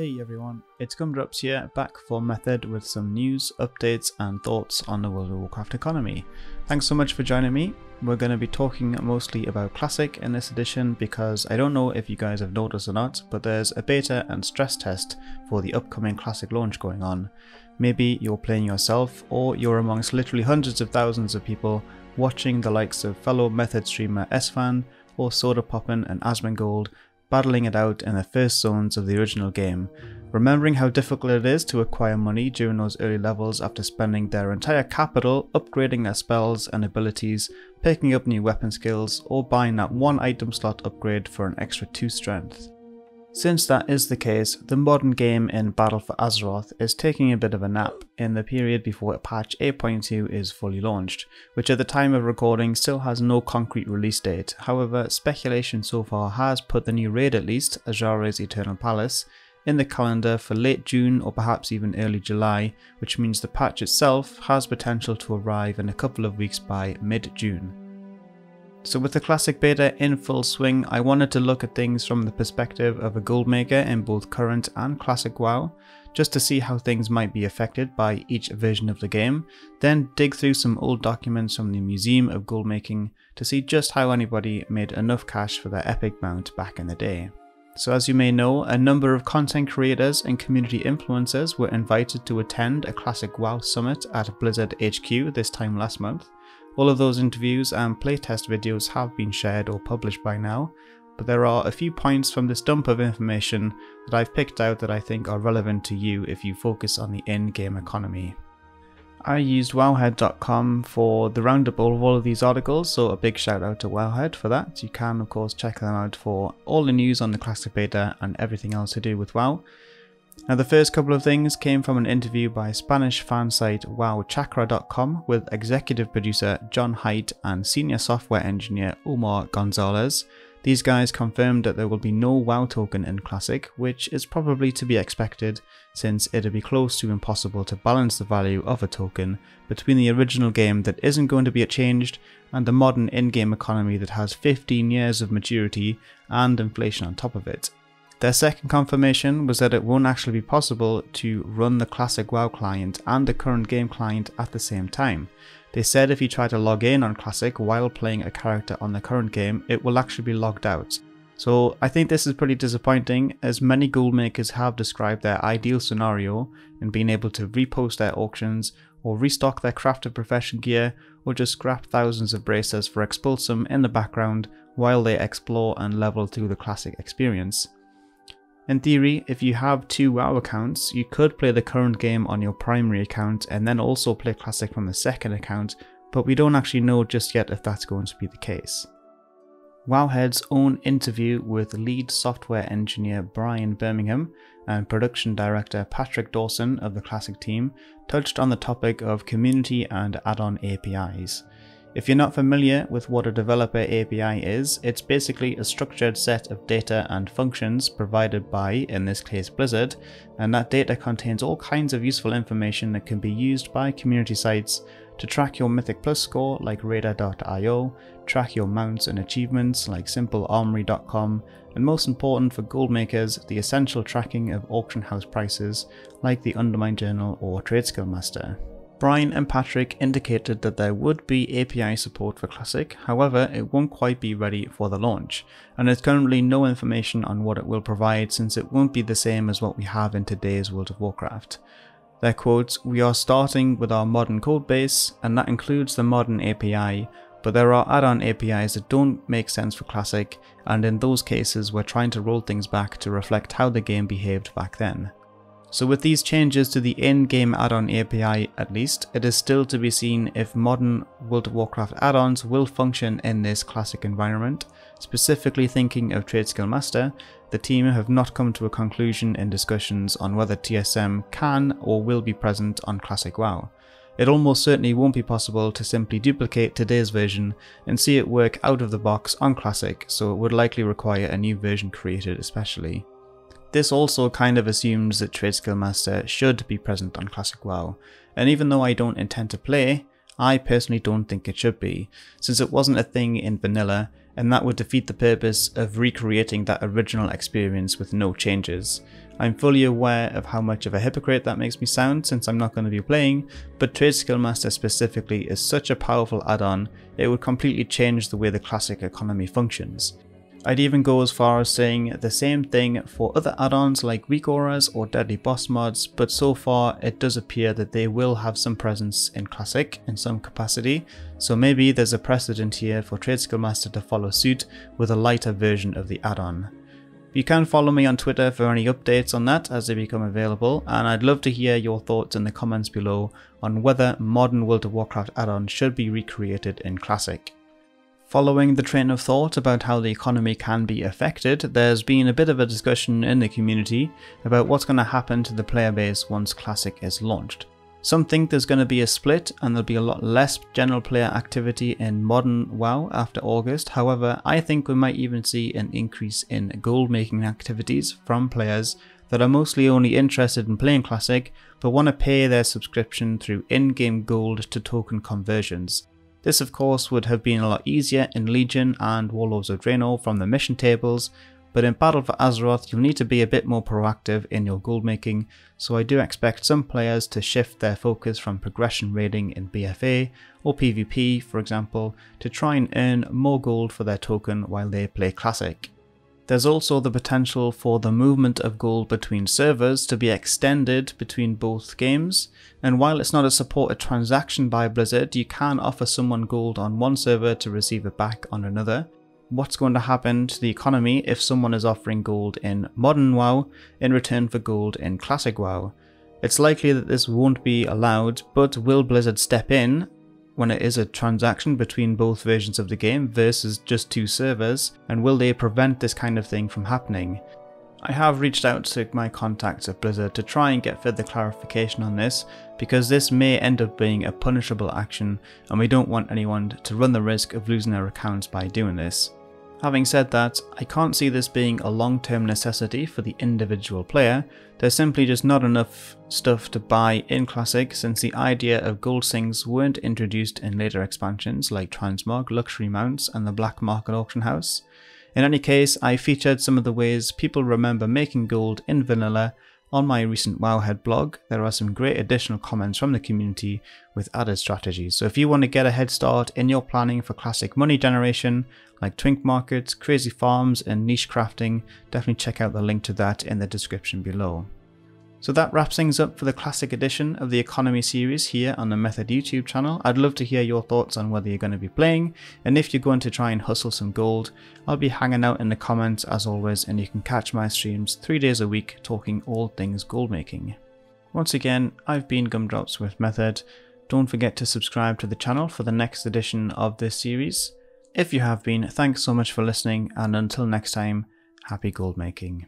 Hey everyone, it's Gumdrops here, back for Method with some news, updates and thoughts on the World of Warcraft economy. Thanks so much for joining me. We're going to be talking mostly about Classic in this edition because I don't know if you guys have noticed or not, but there's a beta and stress test for the upcoming Classic launch going on. Maybe you're playing yourself, or you're amongst literally hundreds of thousands of people watching the likes of fellow Method streamer Esfan or Soda Poppin and Asmongold battling it out in the first zones of the original game, remembering how difficult it is to acquire money during those early levels after spending their entire capital upgrading their spells and abilities, picking up new weapon skills, or buying that one item slot upgrade for an extra 2 strength. Since that is the case, the modern game in Battle for Azeroth is taking a bit of a nap in the period before patch 8.2 is fully launched, which at the time of recording still has no concrete release date. However, speculation so far has put the new raid, at least, Azshara's Eternal Palace, in the calendar for late June or perhaps even early July, which means the patch itself has potential to arrive in a couple of weeks by mid-June. So with the Classic beta in full swing, I wanted to look at things from the perspective of a goldmaker in both current and Classic WoW, just to see how things might be affected by each version of the game, then dig through some old documents from the Museum of Goldmaking to see just how anybody made enough cash for their epic mount back in the day. So as you may know, a number of content creators and community influencers were invited to attend a Classic WoW summit at Blizzard HQ this time last month. All of those interviews and playtest videos have been shared or published by now, but there are a few points from this dump of information that I've picked out that I think are relevant to you if you focus on the in-game economy. I used wowhead.com for the roundup of all of these articles, so a big shout out to Wowhead for that. You can of course check them out for all the news on the Classic beta and everything else to do with WoW. Now the first couple of things came from an interview by Spanish fan site wowchakra.com with executive producer John Haidt and senior software engineer Omar Gonzalez. These guys confirmed that there will be no WoW token in Classic, which is probably to be expected since it'd be close to impossible to balance the value of a token between the original game that isn't going to be changed and the modern in-game economy that has 15 years of maturity and inflation on top of it. Their second confirmation was that it won't actually be possible to run the Classic WoW client and the current game client at the same time. They said if you try to log in on Classic while playing a character on the current game, it will actually be logged out. So I think this is pretty disappointing, as many gold makers have described their ideal scenario in being able to repost their auctions or restock their craft of profession gear, or just scrap thousands of bracers for Expulsum in the background while they explore and level through the Classic experience. In theory, if you have 2 WoW accounts, you could play the current game on your primary account and then also play Classic from the second account, but we don't actually know just yet if that's going to be the case. Wowhead's own interview with lead software engineer Brian Birmingham and production director Patrick Dawson of the Classic team touched on the topic of community and add-on APIs. If you're not familiar with what a developer API is, it's basically a structured set of data and functions provided by, in this case, Blizzard, and that data contains all kinds of useful information that can be used by community sites to track your Mythic Plus score like Raider.io, track your mounts and achievements like SimpleArmory.com, and most important for gold makers, the essential tracking of auction house prices like the Undermine Journal or TradeSkillMaster. Brian and Patrick indicated that there would be API support for Classic, however it won't quite be ready for the launch, and there's currently no information on what it will provide since it won't be the same as what we have in today's World of Warcraft. Their quotes, "We are starting with our modern codebase, and that includes the modern API, but there are add-on APIs that don't make sense for Classic, and in those cases we're trying to roll things back to reflect how the game behaved back then." So with these changes to the in-game add-on API at least, it is still to be seen if modern World of Warcraft add-ons will function in this Classic environment. Specifically thinking of TradeSkillMaster, the team have not come to a conclusion in discussions on whether TSM can or will be present on Classic WoW. It almost certainly won't be possible to simply duplicate today's version and see it work out of the box on Classic, so it would likely require a new version created especially. This also kind of assumes that TradeSkillMaster should be present on Classic WoW, and even though I don't intend to play, I personally don't think it should be, since it wasn't a thing in vanilla, and that would defeat the purpose of recreating that original experience with no changes. I'm fully aware of how much of a hypocrite that makes me sound since I'm not going to be playing, but TradeSkillMaster specifically is such a powerful add-on, it would completely change the way the classic economy functions. I'd even go as far as saying the same thing for other add-ons like weak auras or deadly boss mods, but so far it does appear that they will have some presence in Classic in some capacity, so maybe there's a precedent here for TradeSkillMaster to follow suit with a lighter version of the add-on. You can follow me on Twitter for any updates on that as they become available, and I'd love to hear your thoughts in the comments below on whether modern World of Warcraft add-ons should be recreated in Classic. Following the train of thought about how the economy can be affected, there's been a bit of a discussion in the community about what's going to happen to the player base once Classic is launched. Some think there's going to be a split and there'll be a lot less general player activity in modern WoW after August. However, I think we might even see an increase in gold making activities from players that are mostly only interested in playing Classic but want to pay their subscription through in-game gold to token conversions. This of course would have been a lot easier in Legion and Warlords of Draenor from the mission tables, but in Battle for Azeroth you'll need to be a bit more proactive in your gold making, so I do expect some players to shift their focus from progression raiding in BFA or PvP for example to try and earn more gold for their token while they play Classic. There's also the potential for the movement of gold between servers to be extended between both games, and while it's not a supported transaction by Blizzard, you can offer someone gold on one server to receive it back on another. What's going to happen to the economy if someone is offering gold in Modern WoW in return for gold in Classic WoW? It's likely that this won't be allowed, but will Blizzard step in when it is a transaction between both versions of the game versus just two servers, and will they prevent this kind of thing from happening? I have reached out to my contacts at Blizzard to try and get further clarification on this, because this may end up being a punishable action and we don't want anyone to run the risk of losing their accounts by doing this. Having said that, I can't see this being a long-term necessity for the individual player. There's simply just not enough stuff to buy in Classic since the idea of gold sinks weren't introduced in later expansions like Transmog, Luxury Mounts and the Black Market Auction House. In any case, I featured some of the ways people remember making gold in vanilla on my recent Wowhead blog. There are some great additional comments from the community with added strategies, so if you want to get a head start in your planning for Classic money generation, like twink markets, crazy farms and niche crafting, definitely check out the link to that in the description below. So that wraps things up for the Classic edition of the Economy series here on the Method YouTube channel. I'd love to hear your thoughts on whether you're going to be playing, and if you're going to try and hustle some gold. I'll be hanging out in the comments as always, and you can catch my streams 3 days a week talking all things gold making. Once again, I've been Gumdrops with Method. Don't forget to subscribe to the channel for the next edition of this series. If you have been, thanks so much for listening, and until next time, happy gold making.